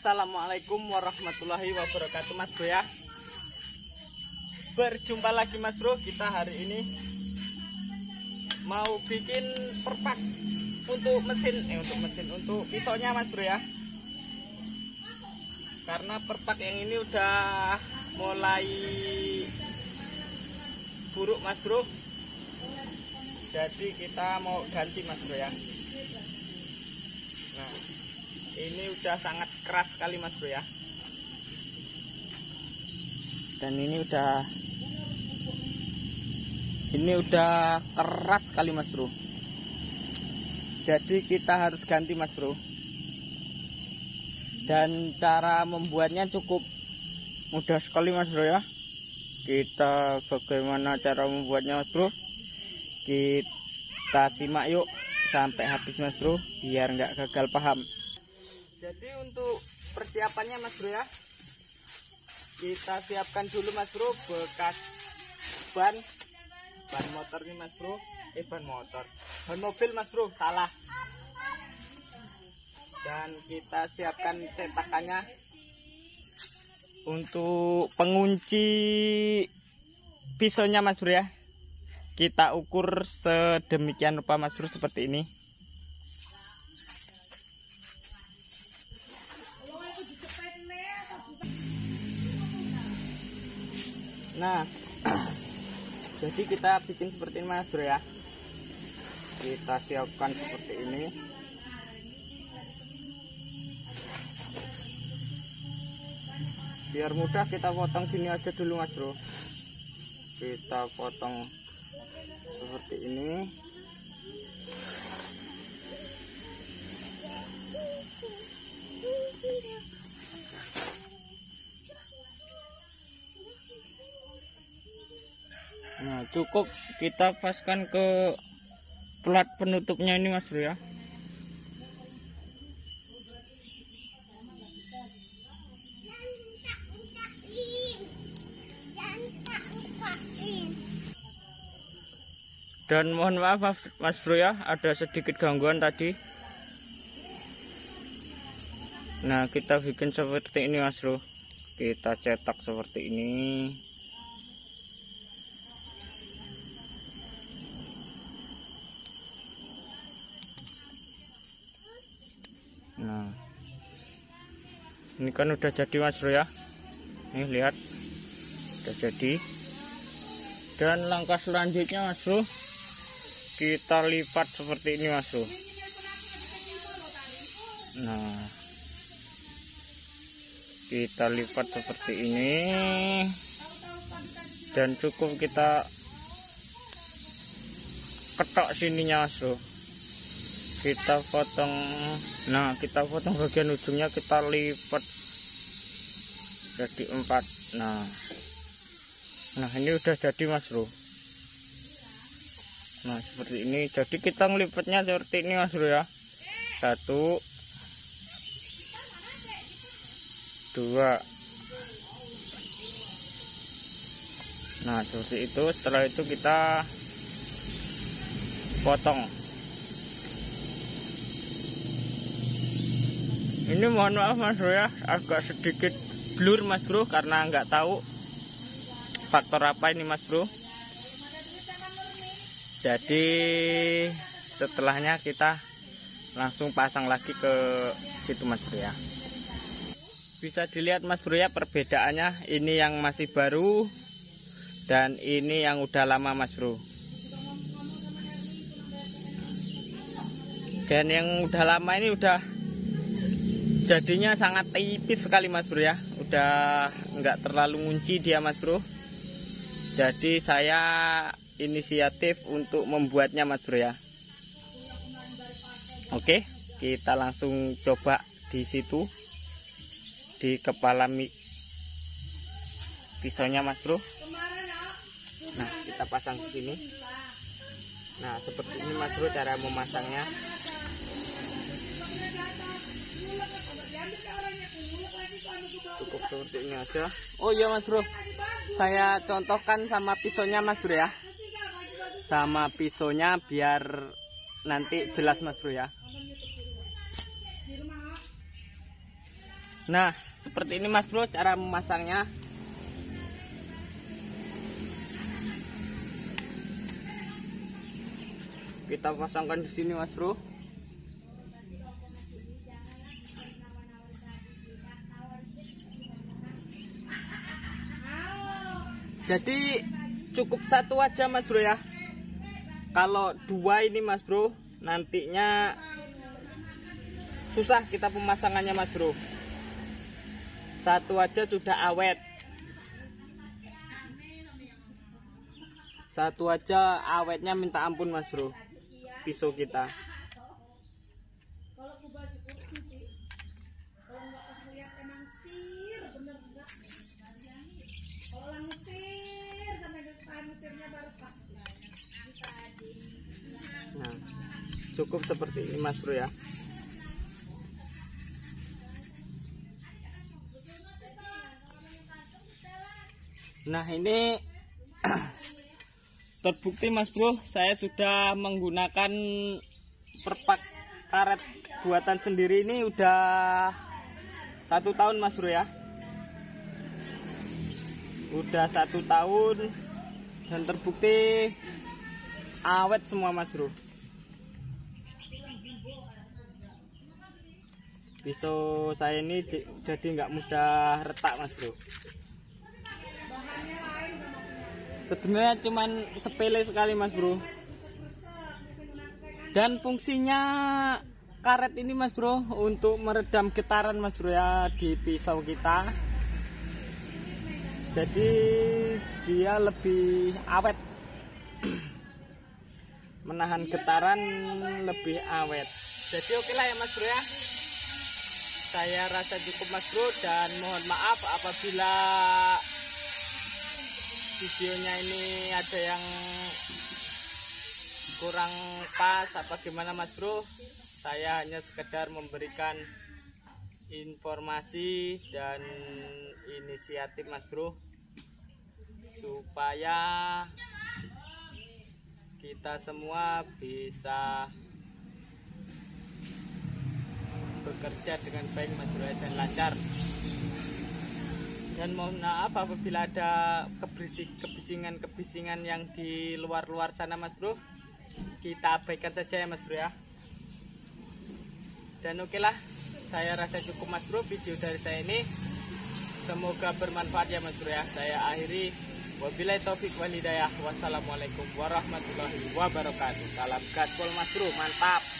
Assalamualaikum warahmatullahi wabarakatuh, Mas Bro ya. Berjumpa lagi Mas Bro, kita hari ini mau bikin perpak untuk pisaunya Mas Bro ya. Karena perpak yang ini udah mulai buruk Mas Bro. Jadi kita mau ganti Mas Bro ya. Nah, ini udah sangat keras sekali Mas Bro ya. Dan ini udah keras sekali Mas Bro. Jadi kita harus ganti Mas Bro. Dan cara membuatnya cukup mudah sekali Mas Bro ya. Kita bagaimana cara membuatnya Mas Bro? Kita simak yuk sampai habis Mas Bro, biar nggak gagal paham. Jadi untuk persiapannya Mas Bro ya, kita siapkan dulu Mas Bro bekas ban motor nih Mas Bro, ban mobil Mas Bro, salah. Dan kita siapkan cetakannya. Untuk pengunci pisaunya Mas Bro ya, kita ukur sedemikian rupa Mas Bro seperti ini. Nah, jadi kita bikin seperti ini Mas Bro ya. Kita siapkan seperti ini. Biar mudah kita potong gini aja dulu Mas Bro. Kita potong seperti ini. Nah, cukup kita paskan ke plat penutupnya ini Mas Bro ya. Dan mohon maaf Mas Bro ya, ada sedikit gangguan tadi. Nah, kita bikin seperti ini Mas Bro. Kita cetak seperti ini. Nah, ini kan udah jadi Mas Bro ya. Nih lihat, udah jadi. Dan langkah selanjutnya Mas Bro, kita lipat seperti ini Mas Bro. Nah, kita lipat seperti ini. Dan cukup kita ketok sininya Mas Bro. Kita potong, nah kita potong bagian ujungnya, kita lipat jadi 4. Nah ini udah jadi Mas Bro. Nah seperti ini, jadi kita ngelipatnya seperti ini Mas Bro ya. 1, 2. Nah seperti itu, setelah itu kita potong. Ini mohon maaf Mas Bro ya, agak sedikit blur Mas Bro, karena nggak tahu faktor apa ini Mas Bro. Jadi setelahnya kita langsung pasang lagi ke situ Mas Bro ya. Bisa dilihat Mas Bro ya perbedaannya, ini yang masih baru dan ini yang udah lama Mas Bro. Dan yang udah lama ini udah jadinya sangat tipis sekali Mas Bro ya, udah nggak terlalu ngunci dia Mas Bro. Jadi saya inisiatif untuk membuatnya Mas Bro ya. Oke, kita langsung coba di situ, di kepala pisaunya Mas Bro. Nah, kita pasang di sini. Nah, seperti ini Mas Bro cara memasangnya. Cukup seperti ini aja. Oh iya Mas Bro, saya contohkan sama pisaunya Mas Bro ya, sama pisaunya biar nanti jelas Mas Bro ya. Nah, seperti ini Mas Bro cara memasangnya. Kita pasangkan di sini Mas Bro. Jadi cukup satu aja Mas Bro ya. Kalau dua ini Mas Bro, nantinya susah kita pemasangannya Mas Bro. Satu aja sudah awet. Satu aja awetnya minta ampun Mas Bro. Pisau kita. Nah, cukup seperti ini Mas Bro ya. Nah, ini terbukti Mas Bro, saya sudah menggunakan perpak karet buatan sendiri ini udah 1 tahun Mas Bro ya. Udah 1 tahun dan terbukti awet semua Mas Bro. Pisau saya ini jadi nggak mudah retak Mas Bro. Sebenarnya cuman sepele sekali Mas Bro. Dan fungsinya karet ini Mas Bro untuk meredam getaran Mas Bro ya di pisau kita. Jadi dia lebih awet. Menahan getaran lebih awet. Jadi oke lah ya Mas Bro ya. Saya rasa cukup Mas Bro dan mohon maaf apabila videonya ini ada yang kurang pas apa gimana Mas Bro. Saya hanya sekedar memberikan informasi dan inisiatif Mas Bro supaya kita semua bisa bekerja dengan baik Mas Bro dan lancar. Dan mohon maaf apabila ada kebisingan-kebisingan yang di luar-luar sana Mas Bro. Kita abaikan saja ya Mas Bro ya. Dan oke lah, saya rasa cukup Mas Bro video dari saya ini. Semoga bermanfaat ya Mas Bro ya. Saya akhiri. Wabillahi taufik wal hidayah. Wassalamualaikum warahmatullahi wabarakatuh. Salam gaspol Mas Bro, mantap.